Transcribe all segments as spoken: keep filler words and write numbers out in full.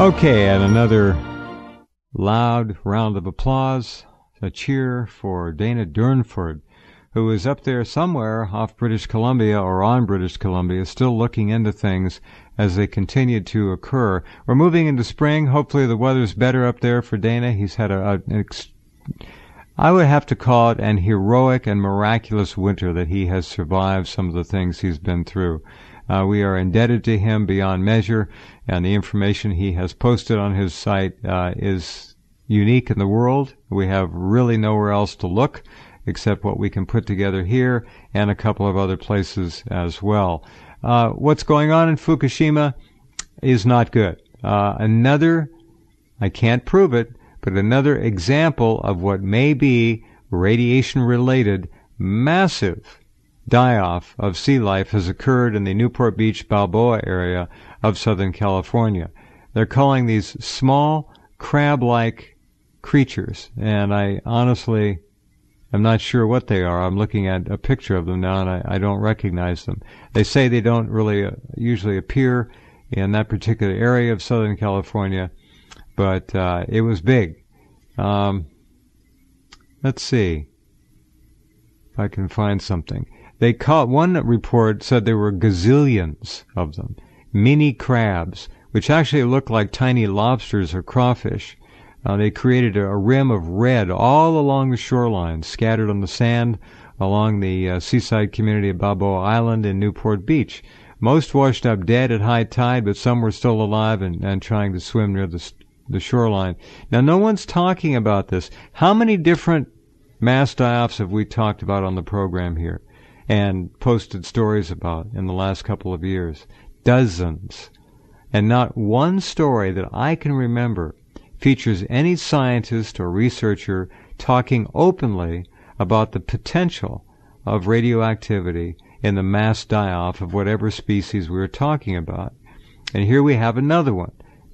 Okay, and another loud round of applause, a cheer for Dana Durnford, who is up there somewhere off British Columbia or on British Columbia, still looking into things as they continue to occur. We're moving into spring. Hopefully the weather's better up there for Dana. He's had a, a an ex I would have to call it an heroic and miraculous winter that he has survived some of the things he's been through. Uh, we are indebted to him beyond measure, and the information he has posted on his site uh, is unique in the world. We have really nowhere else to look except what we can put together here and a couple of other places as well. Uh, what's going on in Fukushima is not good. Uh, another, I can't prove it, but another example of what may be radiation-related massive die-off of sea life has occurred in the Newport Beach, Balboa area of Southern California. They're calling these small crab-like creatures, and I honestly am not sure what they are. I'm looking at a picture of them now, and I, I don't recognize them. They say they don't really uh, usually appear in that particular area of Southern California, but uh, it was big. Um, let's see if I can find something. They caught one report said there were gazillions of them, mini crabs, which actually look like tiny lobsters or crawfish. Uh, they created a, a rim of red all along the shoreline, scattered on the sand along the uh, seaside community of Balboa Island in Newport Beach. Most washed up dead at high tide, but some were still alive and, and trying to swim near the the shoreline. Now, no one's talking about this. How many different mass die-offs have we talked about on the program here and posted stories about in the last couple of years? Dozens. And not one story that I can remember features any scientist or researcher talking openly about the potential of radioactivity in the mass die-off of whatever species we were talking about. And here we have another one.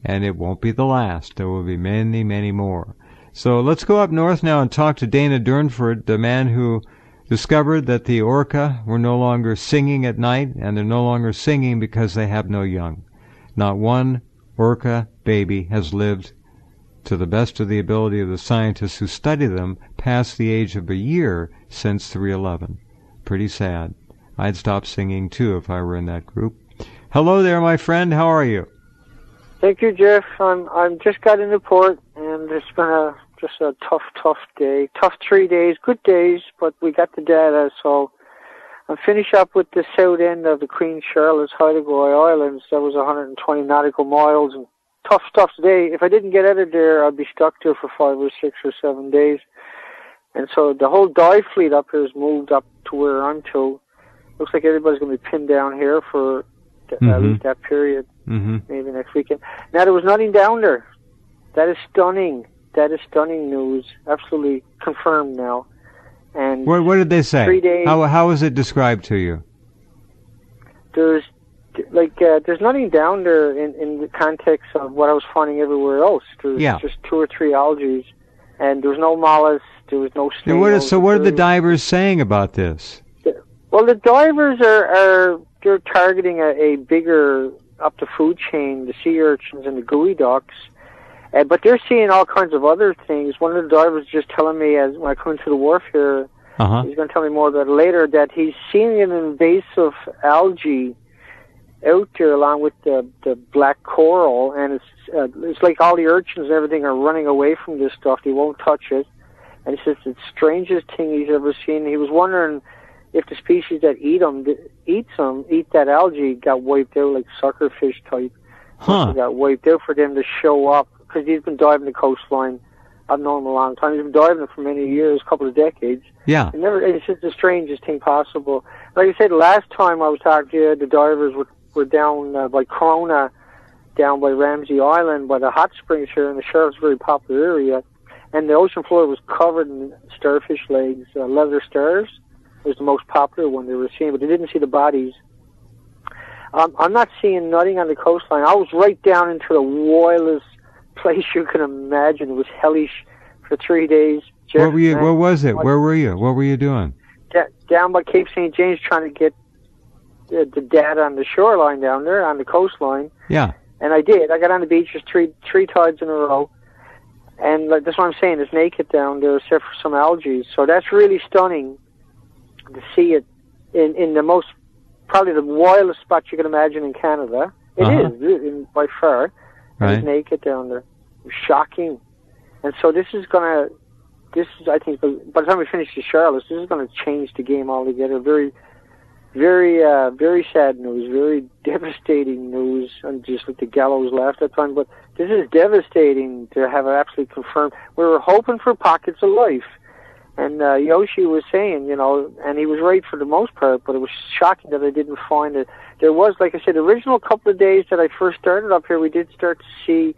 And it won't be the last. There will be many, many more. So let's go up north now and talk to Dana Durnford, the man who discovered that the orca were no longer singing at night, and they're no longer singing because they have no young. Not one orca baby has lived, to the best of the ability of the scientists who study them, past the age of a year since three eleven. Pretty sad. I'd stop singing, too, if I were in that group. Hello there, my friend. How are you? Thank you, Jeff. I'm I'm just got into port, and it's been a just a tough, tough day. Tough three days, good days, but we got the data. So I'll finish up with the south end of the Queen Charlotte's Haida Gwaii Islands. That was one hundred twenty nautical miles, and tough stuff today. If I didn't get out of there, I'd be stuck there for five or six or seven days. And so the whole dive fleet up here has moved up to where I'm to. Looks like everybody's going to be pinned down here for at mm-hmm. least that period. Mm-hmm. Maybe next weekend. Now, there was nothing down there. That is stunning. That is stunning news. Absolutely confirmed now. And what, what did they say? Three days. How how was it described to you? There's like uh, there's nothing down there in in the context of what I was finding everywhere else. There's yeah. just two or three algae, and there was no mollusk. There was no snails. What is, so what are the divers saying about this? Well, the divers are are they're targeting a, a bigger up the food chain, the sea urchins and the gooey ducks, uh, but they're seeing all kinds of other things. One of the divers was just telling me as when I come into the wharf here, uh-huh. he's going to tell me more about it later, that he's seeing an invasive algae out there along with the, the black coral, and it's uh, it's like all the urchins and everything are running away from this stuff. They won't touch it, and he says it's the strangest thing he's ever seen. He was wondering if the species that eat them, eats them, eat that algae, got wiped out, like suckerfish type, huh. got wiped out for them to show up, because he's been diving the coastline. I've known him a long time. He's been diving it for many years, a couple of decades. Yeah. And never, it's just the strangest thing possible. Like I said, last time I was talking to you, the divers were, were down uh, by Corona, down by Ramsey Island, by the hot springs here in the Sheriff's very popular area, and the ocean floor was covered in starfish legs, uh, leather stars. Was the most popular one they were seeing, but they didn't see the bodies. Um, I'm not seeing nothing on the coastline. I was right down into the wildest place you can imagine. It was hellish for three days. Jeff, what were you, what was it? Where were you? What were you doing? Down by Cape Saint James, trying to get the, the data on the shoreline down there, on the coastline. Yeah. And I did. I got on the beach. There's three three tides in a row. And like, that's what I'm saying. It's naked down there except for some algae. So that's really stunning to see it in, in the most, probably the wildest spot you can imagine in Canada. It uh-huh. is, in, by far. Right. It's naked down there. Shocking. And so this is going to, this is, I think, by the time we finish the Charlotte, this is going to change the game altogether. Very, very, uh, very sad news, very devastating news, and just like the gallows laughed at time. But this is devastating to have it absolutely confirmed. We were hoping for pockets of life. And uh, Yoshi was saying, you know, and he was right for the most part, but it was shocking that I didn't find it. There was, like I said, the original couple of days that I first started up here, we did start to see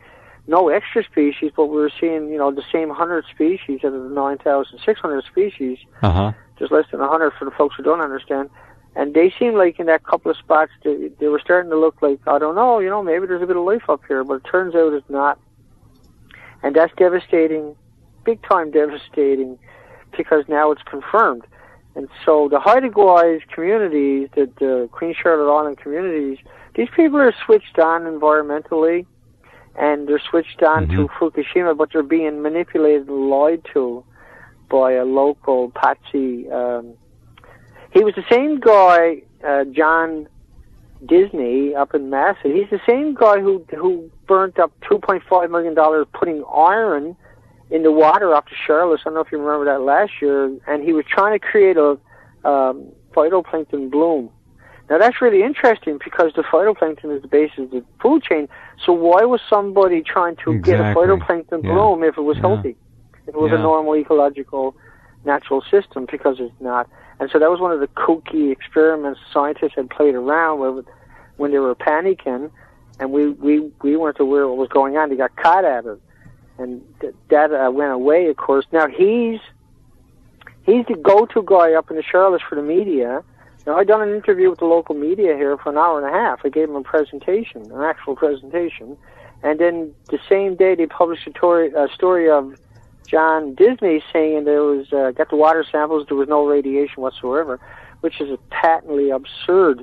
no extra species, but we were seeing, you know, the same one hundred species out of the nine thousand six hundred species, uh-huh. just less than one hundred for the folks who don't understand. And they seemed like in that couple of spots, they, they were starting to look like, I don't know, you know, maybe there's a bit of life up here, but it turns out it's not. And that's devastating, big-time devastating, because now it's confirmed. And so the Haida Gwaii communities, the, the Queen Charlotte Island communities, these people are switched on environmentally, and they're switched on mm-hmm. to Fukushima, but they're being manipulated and lied to by a local patsy. Um, he was the same guy, uh, John Disney, up in Masset. He's the same guy who who burnt up two point five million dollars putting iron in the water off the Charlotte. I don't know if you remember that last year. And he was trying to create a um, phytoplankton bloom. Now, that's really interesting because the phytoplankton is the basis of the food chain. So why was somebody trying to exactly. get a phytoplankton yeah. bloom if it was yeah. healthy? If it was yeah. a normal ecological natural system, because it's not. And so that was one of the kooky experiments scientists had played around with when they were panicking, and we, we, we weren't aware what was going on. They got caught at it. And th- that uh, went away, of course. Now, he's he's the go-to guy up in the Charlotte for the media. Now, I done an interview with the local media here for an hour and a half. I gave them a presentation, an actual presentation. And then the same day, they published a, tori- a story of John Disney saying there was, uh, got the water samples, there was no radiation whatsoever, which is a patently absurd,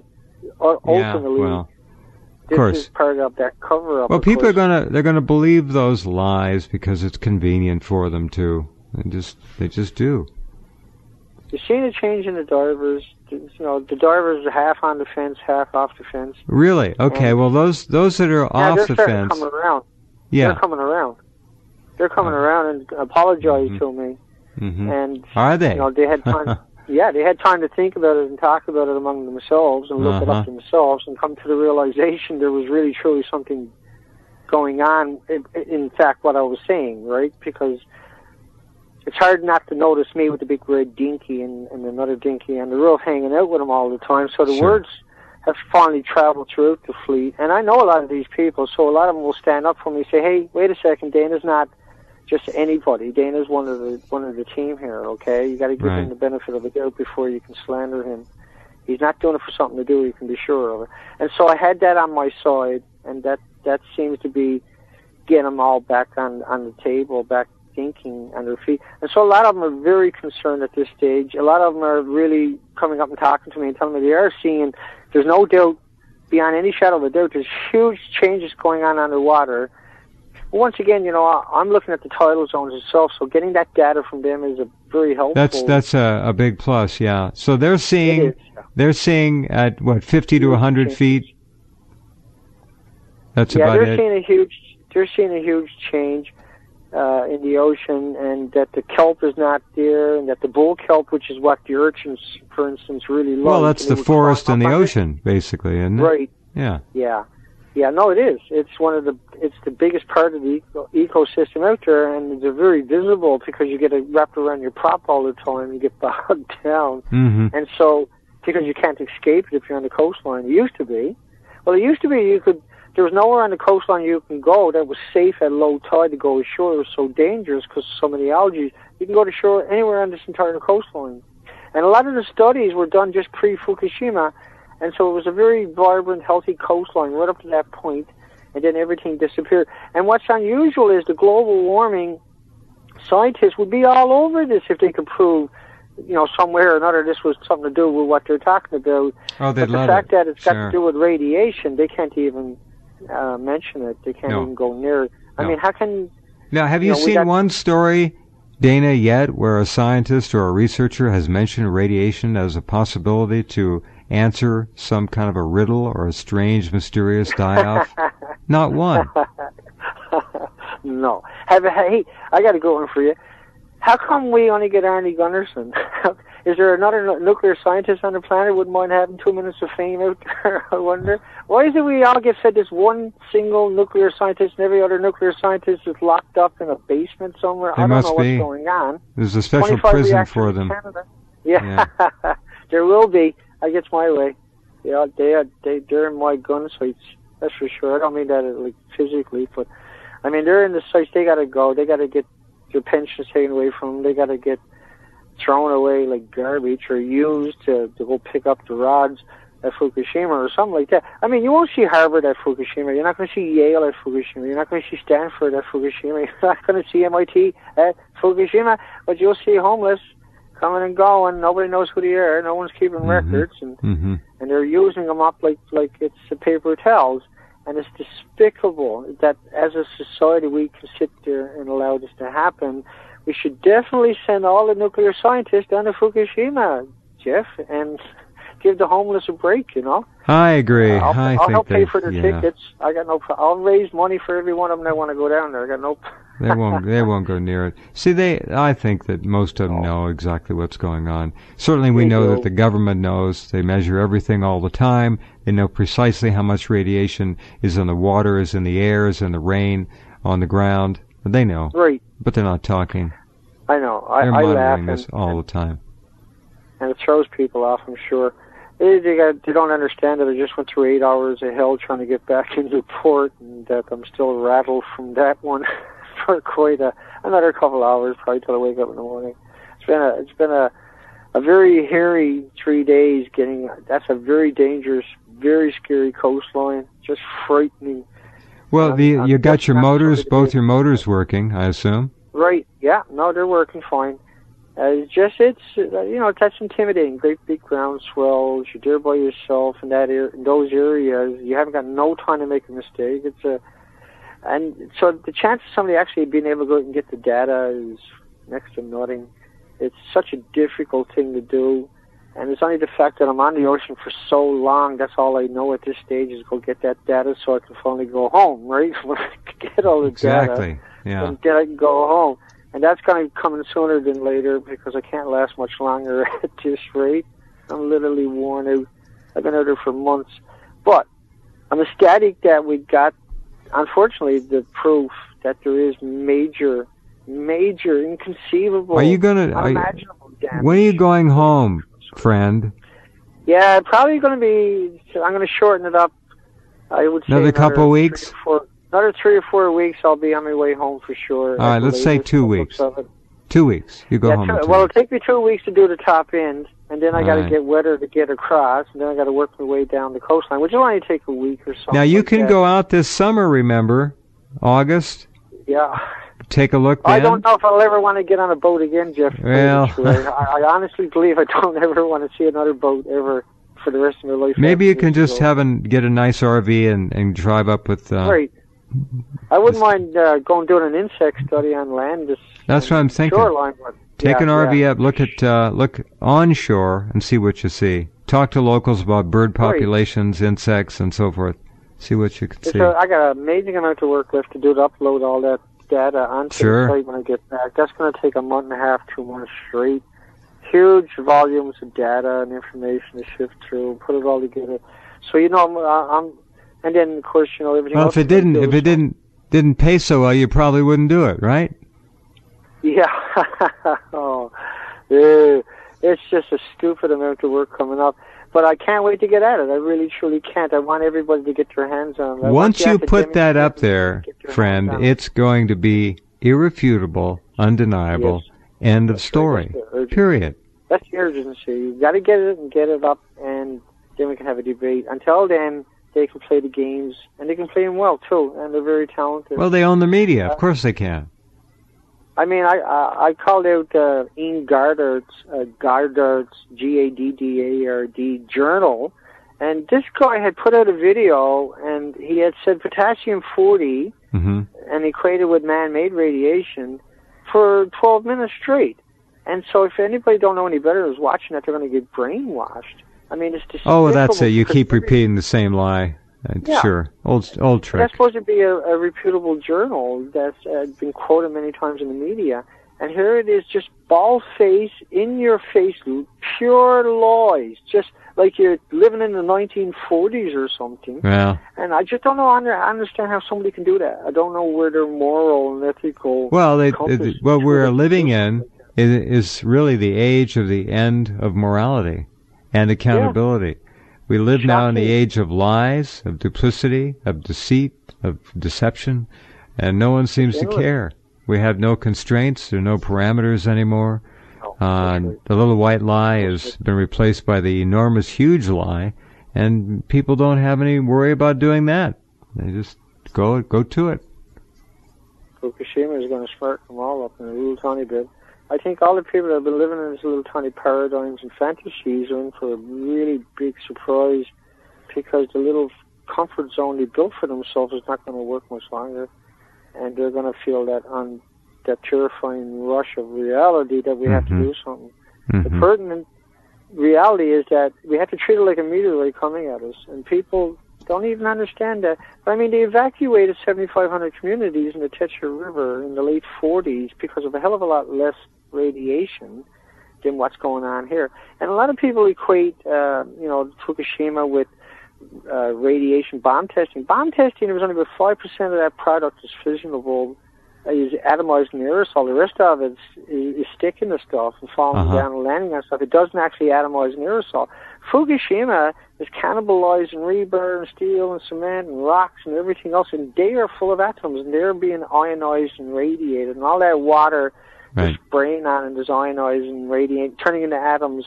uh, yeah, ultimately... Well. Of this course. Is part of that cover-up. Well, people course. are gonna they're gonna believe those lies because it's convenient for them to. They just they just do. You've seen a change in the divers. You know, the divers are half on the fence, half off the fence. Really? Okay. And well, those those that are yeah, off the fence. Coming around. Yeah. They're coming around. They're coming uh, around and apologize mm-hmm. to me. Mm-hmm. And are they? You know, they had time. Yeah, they had time to think about it and talk about it among themselves and look uh-huh. it up themselves and come to the realization there was really truly something going on. In, in fact, what I was saying, right? Because it's hard not to notice me with the big red dinky and, and another dinky on the roof hanging out with them all the time. So the sure. words have finally traveled throughout the fleet. And I know a lot of these people, so a lot of them will stand up for me and say, hey, wait a second, Dana's not... just anybody. Dana's one of the one of the team here, okay? You got to give right. him the benefit of the doubt before you can slander him. He's not doing it for something to do, you can be sure of it. And so I had that on my side, and that, that seems to be getting them all back on, on the table, back thinking on their feet. And so a lot of them are very concerned at this stage. A lot of them are really coming up and talking to me and telling me they are seeing, there's no doubt, beyond any shadow of a doubt, there's huge changes going on underwater. Once again, you know, I'm looking at the tidal zones itself, so getting that data from them is a very helpful. That's that's a, a big plus, yeah. So they're seeing is, yeah. they're seeing at what fifty to a hundred feet. That's yeah, about they're it. Seeing a huge they're seeing a huge change uh, in the ocean, and that the kelp is not there, and that the bull kelp, which is what the urchins, for instance, really love. Well, that's the forest and the ocean, basically, isn't it? Right. Yeah. Yeah. Yeah, no, it is. It's one of the it's the biggest part of the eco- ecosystem out there, and they're very visible because you get it wrapped around your prop all the time. You get bogged down, mm-hmm. and so because you can't escape it if you're on the coastline. It used to be, well, it used to be you could. There was nowhere on the coastline you can go that was safe at low tide to go ashore. It was so dangerous because of some of the algae. You can go to shore anywhere on this entire coastline, and a lot of the studies were done just pre-Fukushima. And so it was a very vibrant, healthy coastline right up to that point, and then everything disappeared. And what's unusual is the global warming scientists would be all over this if they could prove, you know, somewhere or another this was something to do with what they're talking about. Oh, they'd love it. But the fact that it's got to do with radiation, they can't even uh, mention it. They can't no. even go near it. I no. mean, how can you... Now, have you, you know, seen got... one story, Dana, yet where a scientist or a researcher has mentioned radiation as a possibility to answer some kind of a riddle or a strange, mysterious die-off? Not one. No. Have, hey, I got to go in for you. How come we only get Arnie Gundersen? Is there another nuclear scientist on the planet wouldn't mind having two minutes of fame out there, I wonder? Why is it we all get fed this one single nuclear scientist and every other nuclear scientist is locked up in a basement somewhere? They I don't know be. what's going on. There's a special prison for them. Yeah, yeah. There will be. I guess my way. Yeah, they, they, they're in my gunsights, that's for sure. I don't mean that like physically, but I mean, they're in the sites. They got to go. They got to get their pensions taken away from them. They got to get thrown away like garbage or used to, to go pick up the rods at Fukushima or something like that. I mean, you won't see Harvard at Fukushima. You're not going to see Yale at Fukushima. You're not going to see Stanford at Fukushima. You're not going to see M I T at Fukushima. But you'll see homeless coming and going. Nobody knows who they are. No one's keeping mm-hmm. records. And mm-hmm. and they're using them up like, like it's the paper towels. And it's despicable that as a society we can sit there and allow this to happen. We should definitely send all the nuclear scientists down to Fukushima, Jeff, and give the homeless a break, you know? I agree. Uh, I'll, I I'll think help pay for their yeah. tickets. I got no problem. I'll raise money for every one of them that want to go down there. I got no They won't, they won't go near it. See, they. I think that most of them know exactly what's going on. Certainly we they know do. that the government knows. They measure everything all the time. They know precisely how much radiation is in the water, is in the air, is in the rain, on the ground. They know, right? But they're not talking. I know. I, they're I laugh and, this all and, the time, and it throws people off. I'm sure they, they, got, they don't understand that I just went through eight hours of hell trying to get back into port, and that I'm still rattled from that one for quite a, another couple of hours, probably till I wake up in the morning. It's been a, it's been a, a very hairy three days. Getting that's a very dangerous, very scary coastline. Just frightening. Well, the, you got your motors, both your motors working, I assume? Right, yeah. No, they're working fine. Uh, it's just, it's, you know, that's intimidating. Great big ground swells. You're there by yourself in that er in those areas. You haven't got no time to make a mistake. It's a, and so the chance of somebody actually being able to go out and get the data is next to nothing. It's such a difficult thing to do. And it's only the fact that I'm on the ocean for so long, that's all I know at this stage is go get that data so I can finally go home, right? Get all the exactly. data. Yeah. And then I can go home. And that's going to come sooner than later because I can't last much longer at this rate. I'm literally worn out. I've been out there for months. But I'm ecstatic that we got, unfortunately, the proof that there is major, major, inconceivable, are you gonna, unimaginable are you, damage. When are you going home? Friend, yeah, probably going to be. I'm going to shorten it up. I would say another, another couple weeks, three four, another three or four weeks. I'll be on my way home for sure. All right, let's say two weeks. Two weeks, you go yeah, home. Two, well, it'll take me two weeks to do the top end, and then I got to right. get wetter to get across, and then I got to work my way down the coastline, which will only take a week or so. Now you like can that. go out this summer. Remember, August. Yeah. Take a look, then. I don't know if I'll ever want to get on a boat again, Jeff. Well, I, I honestly believe I don't ever want to see another boat ever for the rest of my life. Maybe you can just have and get a nice R V and, and drive up with... Uh, right. I wouldn't mind uh, going doing an insect study on land. This, That's what I'm thinking. Shoreline, but, Take yeah, an R V yeah. up, look at uh, look onshore and see what you see. Talk to locals about bird populations, right. insects, and so forth. See what you can it's see. A, I got an amazing amount of work left to do to upload all that data onto sure. the site when I get back. That's going to take a month and a half, two months straight. Huge volumes of data and information to shift through and put it all together. So you know, I'm, I'm and then of course you know everything. Well, else if it didn't, if it didn't, didn't pay so well, you probably wouldn't do it, right? Yeah. Oh, dude. It's just a stupid amount of work coming up. But I can't wait to get at it. I really, truly can't. I want everybody to get their hands on it. Once you put that up there, friend, it's going to be irrefutable, undeniable, yes. end of story, period. That's the urgency. You've got to get it and get it up, and then we can have a debate. Until then, they can play the games, and they can play them well, too, and they're very talented. Well, they own the media. Uh, of course they can. I mean, I I, I called out uh, Ian Gaddart's uh, Gaddart's G A D D A R D Journal And this guy had put out a video, and he had said potassium forty, mm-hmm. and equated with man-made radiation for twelve minutes straight. And so if anybody don't know any better is watching that, they're going to get brainwashed. I mean, it's despicable. Oh, that's it. You keep repeating the same lie. Uh, yeah. Sure. Old, old trick. That's supposed to be a, a reputable journal that's uh, been quoted many times in the media. And here it is, just bald-faced, in-your-face, pure lies, just like you're living in the nineteen forties or something. Yeah. And I just don't know, I understand how somebody can do that. I don't know where their moral and ethical... Well, they, it, what we're living in is really the age of the end of morality and accountability. Yeah. We live Shocking. now in the age of lies, of duplicity, of deceit, of deception, and no one seems to care. We have no constraints. There are no parameters anymore. Uh, the little white lie has been replaced by the enormous, huge lie, and people don't have any worry about doing that. They just go go to it. Fukushima is going to spark them all up in a little tiny bit. I think all the people that have been living in these little tiny paradigms and fantasies are in for a really big surprise, because the little comfort zone they built for themselves is not going to work much longer. And they're going to feel that on that terrifying rush of reality that we mm-hmm. have to do something. Mm-hmm. The pertinent reality is that we have to treat it like a meteorite coming at us, and people don't even understand that. But I mean, they evacuated seventy-five hundred communities in the Techa River in the late forties because of a hell of a lot less radiation than what's going on here. And a lot of people equate, uh, you know, Fukushima with Uh, radiation bomb testing. Bomb testing, it was only about five percent of that product is fissionable, uh, is atomized in the aerosol. The rest of it is, is sticking to stuff and falling uh-huh. down and landing on stuff. It doesn't actually atomize in aerosol. Fukushima is cannibalized in rebar and steel and cement and rocks and everything else, and they are full of atoms, and they're being ionized and radiated, and all that water right. is spraying on and is ionized and radiating, turning into atoms.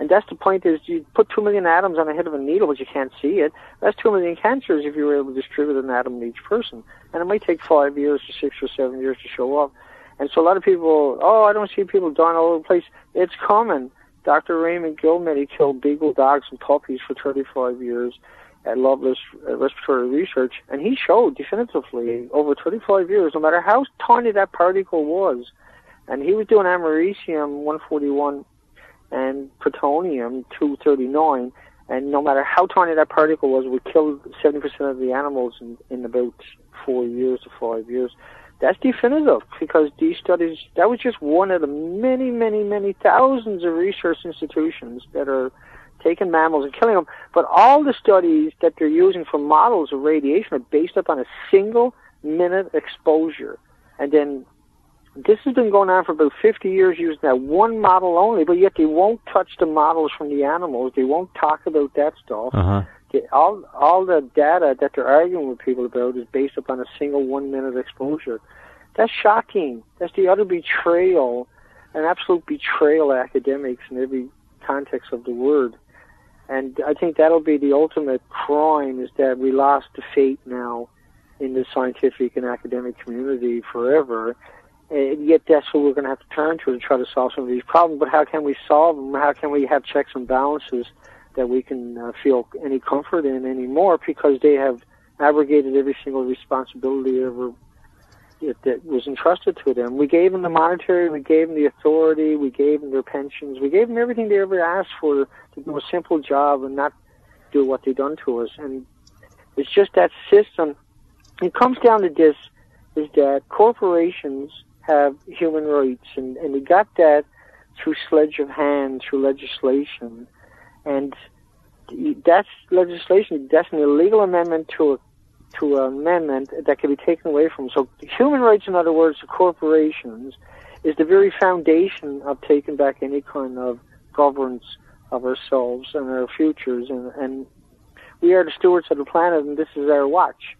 And that's the point, is you put two million atoms on a head of a needle, but you can't see it. That's two million cancers if you were able to distribute an atom in each person. And it might take five years to six or seven years to show up. And so a lot of people, oh, I don't see people dying all over the place. It's common. Doctor Raymond Gilmetti killed beagle dogs and puppies for thirty-five years at Lovelace Respiratory Research. And he showed definitively over thirty-five years, no matter how tiny that particle was. And he was doing americium one forty-one and plutonium two thirty-nine, and no matter how tiny that particle was, we killed seventy percent of the animals in, in about four years to five years. That's definitive, because these studies, that was just one of the many, many, many thousands of research institutions that are taking mammals and killing them. But all the studies that they're using for models of radiation are based upon a single minute exposure. And then this has been going on for about fifty years using that one model only, but yet they won't touch the models from the animals. They won't talk about that stuff. Uh-huh. They, all, all the data that they're arguing with people about is based upon a single one-minute exposure. That's shocking. That's the utter betrayal, an absolute betrayal of academics in every context of the word. And I think that'll be the ultimate crime, is that we lost the faith now in the scientific and academic community forever. And yet that's what we're going to have to turn to to try to solve some of these problems. But how can we solve them? How can we have checks and balances that we can uh, feel any comfort in anymore, because they have abrogated every single responsibility ever that was entrusted to them. We gave them the monetary, we gave them the authority, we gave them their pensions, we gave them everything they ever asked for to do a simple job and not do what they've done to us. And it's just that system. It comes down to this, is that corporations have human rights, and, and they got that through sledge of hand, through legislation. And that's legislation, that's an illegal amendment to a to an amendment that can be taken away from. So human rights, in other words, to corporations, is the very foundation of taking back any kind of governance of ourselves and our futures. And, and we are the stewards of the planet, and this is our watch.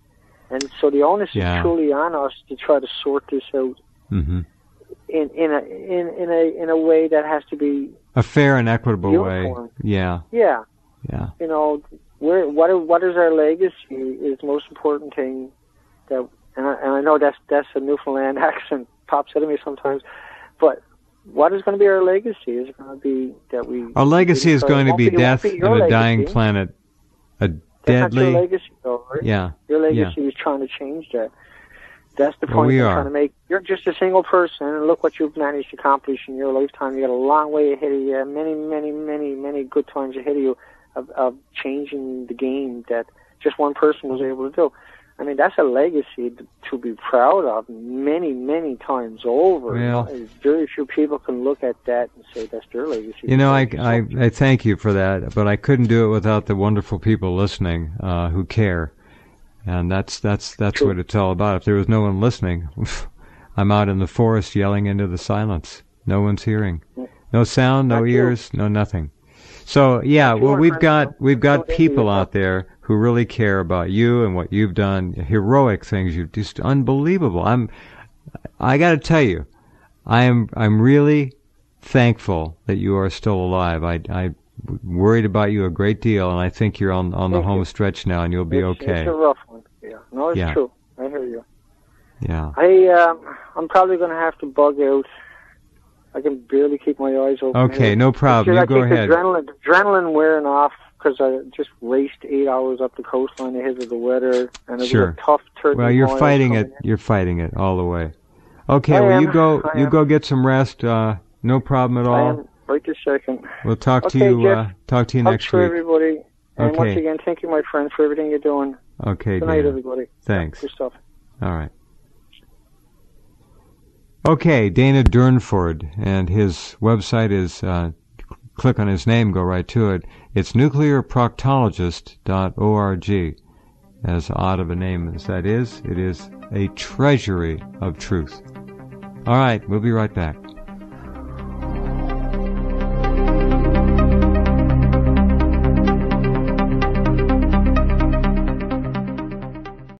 And so the onus yeah. is truly on us to try to sort this out. Mm-hmm. In in a in in a in a way that has to be a fair and equitable uniform. way. Yeah. Yeah. Yeah. You know, where what what is our legacy is the most important thing that, and I, and I know that's that's a Newfoundland accent pops out of me sometimes, but what is going to be our legacy? Is it going to be that we our legacy is going to be death on a dying planet A deadly... That's your legacy, though, right? Yeah. Your legacy yeah. is trying to change that. That's the point well, we I'm are. trying to make. You're just a single person, and look what you've managed to accomplish in your lifetime. You got a long way ahead of you, many, many, many, many good times ahead of you of, of changing the game that just one person was able to do. I mean, that's a legacy to be proud of many, many times over. Well, very few people can look at that and say that's their legacy. You know, I, I, I thank you for that, but I couldn't do it without the wonderful people listening uh, who care. And that's that's that's True. what it's all about. If there was no one listening, I'm out in the forest yelling into the silence. No one's hearing. No sound, no Not ears, you. no nothing. So yeah, well we've got we've got people out there who really care about you and what you've done. Heroic things you've just unbelievable. I'm I gotta tell you, I am I'm really thankful that you are still alive. I I worried about you a great deal, and I think you're on on Thank the home you. stretch now, and you'll be it's, okay. It's a rough one. Yeah, no, it's yeah. true. I hear you. Yeah. I um, I'm probably going to have to bug out. I can barely keep my eyes open. Okay, here. no problem. You I go ahead. The adrenaline, the adrenaline wearing off because I just raced eight hours up the coastline ahead of the weather, and it sure. was a tough turkey. Well, you're fighting it. In. You're fighting it all the way. Okay, I well am. you go I you am. go get some rest. Uh, no problem at all. I am. Right this second. We'll talk okay, to you. Jeff, uh, talk to you next week. everybody. And okay. once again, thank you, my friend, for everything you're doing. Okay. Good night, Dana. everybody. Thanks. Good stuff. All right. Okay, Dana Durnford, and his website is. Uh, click on his name, go right to it. It's nuclear proctologist dot org. As odd of a name as that is, it is a treasury of truth. All right, we'll be right back.